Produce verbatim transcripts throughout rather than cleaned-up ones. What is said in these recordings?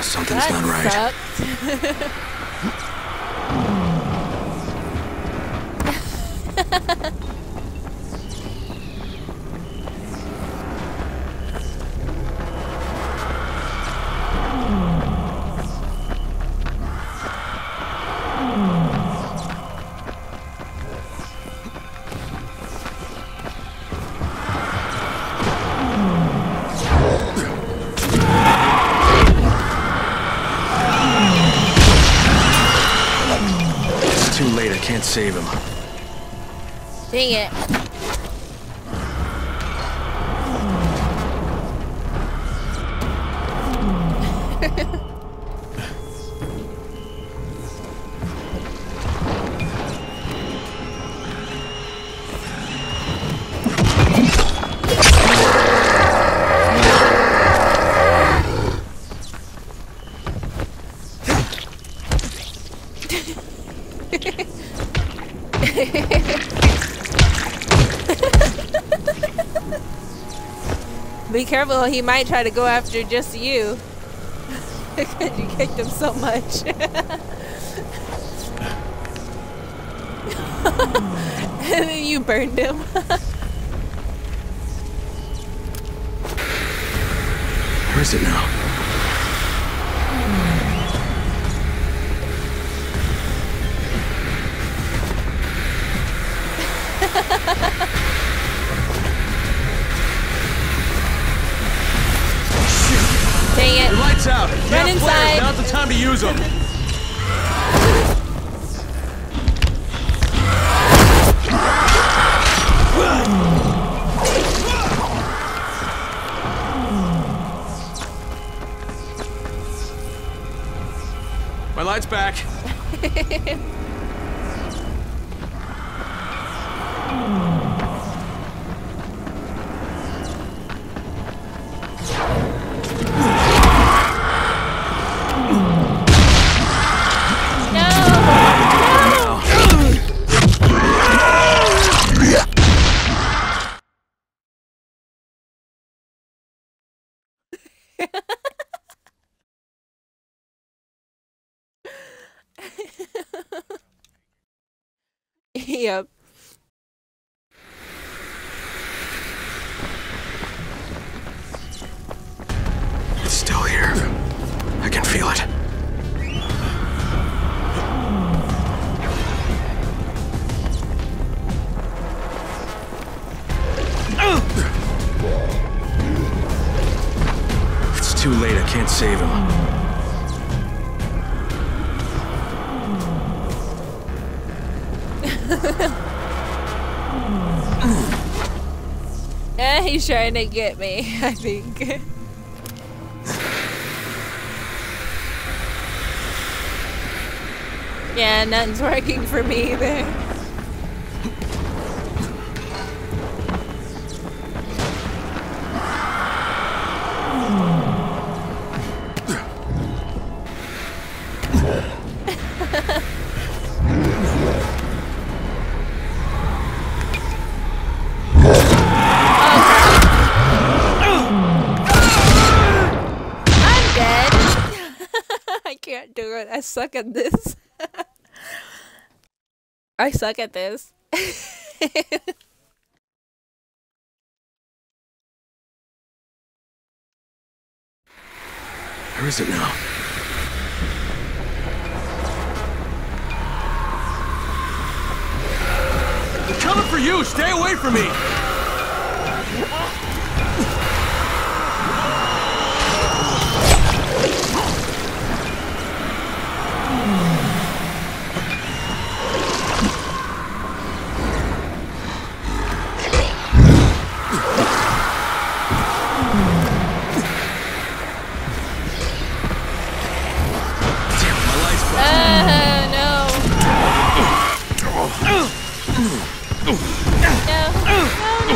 Oh, something's that not right. Can't save him. Dang it. Be careful, he might try to go after just you. Because you kicked him so much. And then you burned him. Where is it now? Dang it. The lights out. Run inside. Now's the time to use them. My light's back. Yep. It's still here. I can feel it. It's too late. I can't save him. Eh, he's trying to get me, I think. Yeah, nothing's working for me either. I suck at this. I suck at this. Where is it now? They're coming for you! Stay away from me! No. No, no,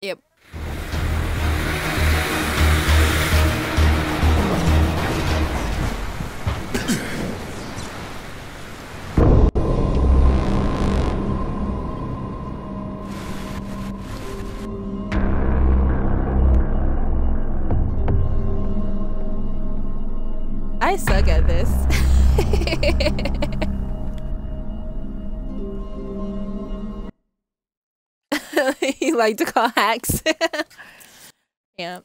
Yep. I suck at this. You like to call hacks. Yeah.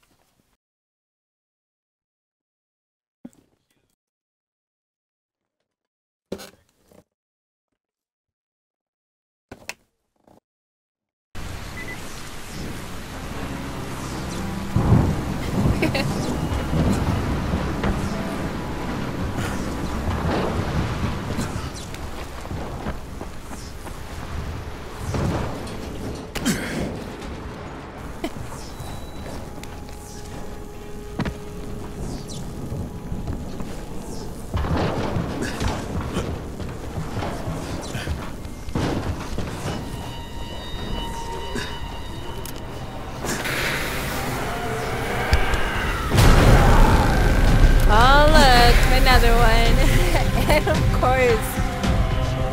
Another one. And of course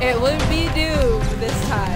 it would be doomed this time.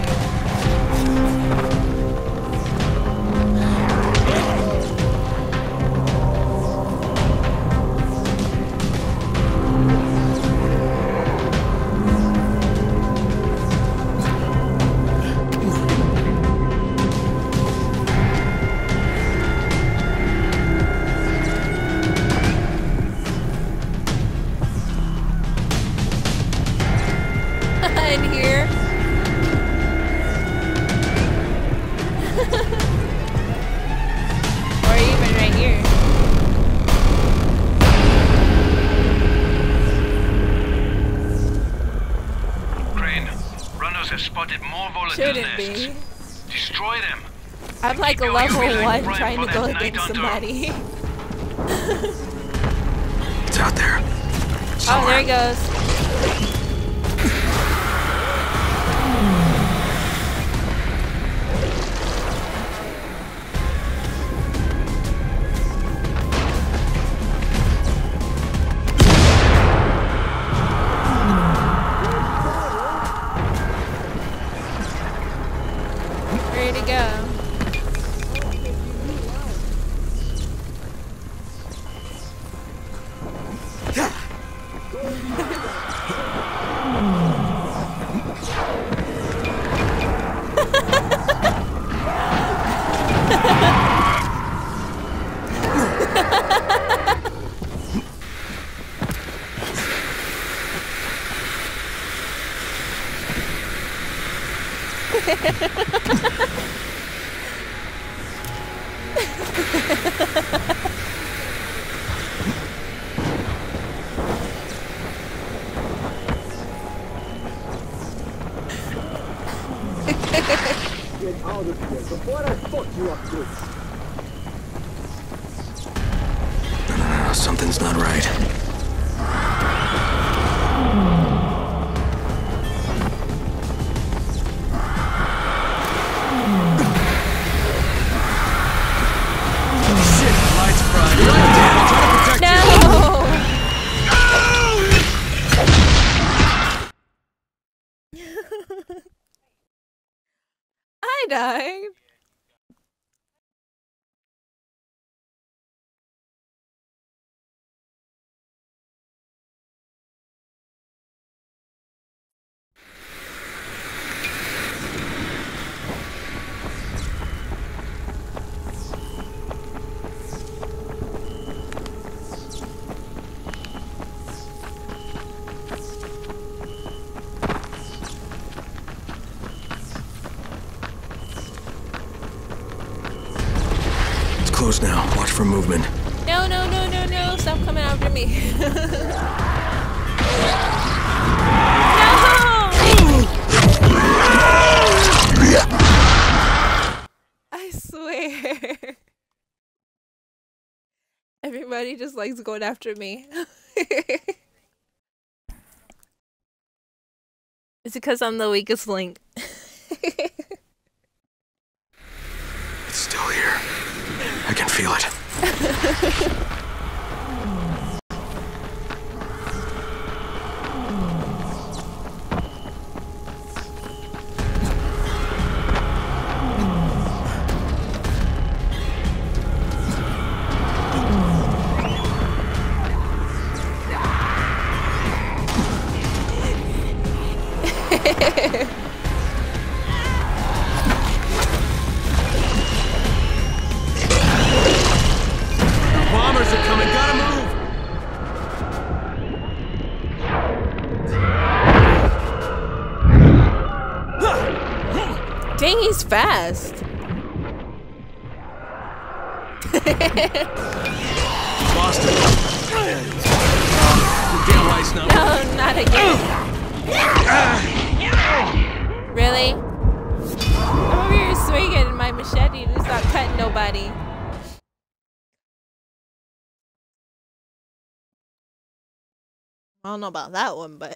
I'm like a level one trying to go against somebody. It's out there. It's oh, there he goes. Ready to go. Now, watch for movement. No, no, no, no, no, stop coming after me. No! I swear. Everybody just likes going after me. It's because I'm the weakest link. It's still here. I can feel it. Dang, he's fast. Lost him. Damn lights now. No, not again. Really? I'm over here swinging my machete. It's not cutting nobody. I don't know about that one, but.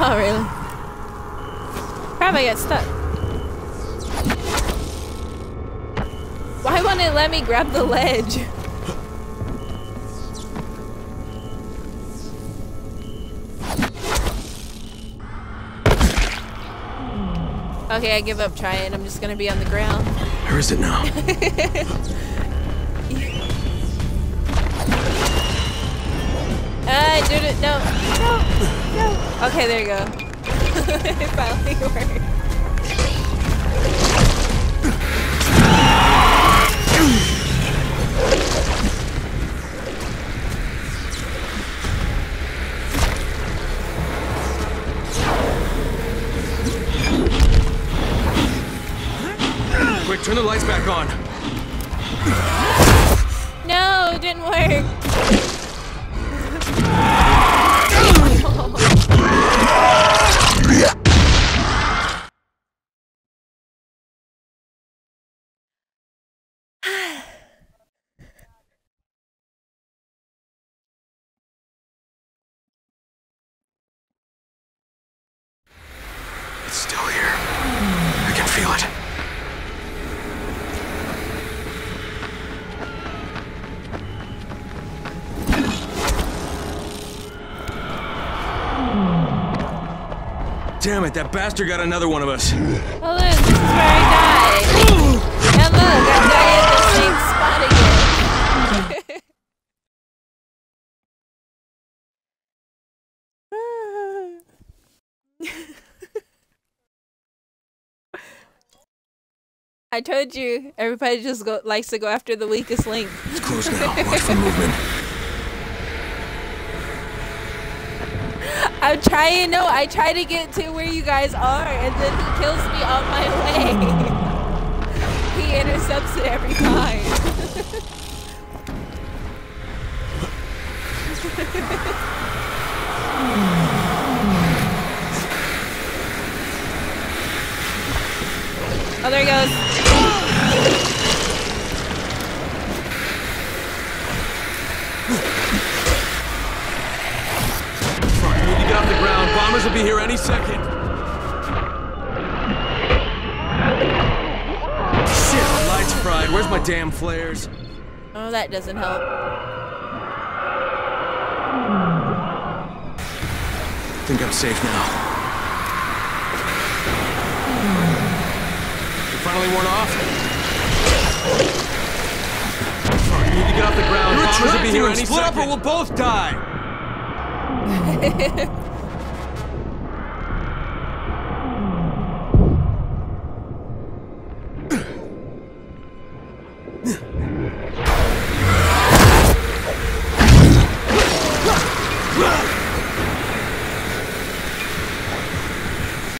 Oh, really? Probably got stuck. Why won't it let me grab the ledge? Okay, I give up trying. I'm just gonna be on the ground. Where is it now? I did it. No, no, no. Okay, there you go. It finally worked. Turn the lights back on. No, it didn't work. It's still here. I can feel it. Damn it, that bastard got another one of us. Oh, look, this is where I died. And look, I died at the same spot again. I told you, everybody just go, likes to go after the weakest link. It's close now. Watch for movement. I'm trying, no, I try to get to where you guys are, and then he kills me on my way. He intercepts it every time. Oh, there he goes. Will be here any second. Shit, the light's fried. Where's my damn flares? Oh, that doesn't help. I think I'm safe now. You finally worn off? Sorry, you need to get off the ground. Bombers will be here any second. Split up or we'll both die.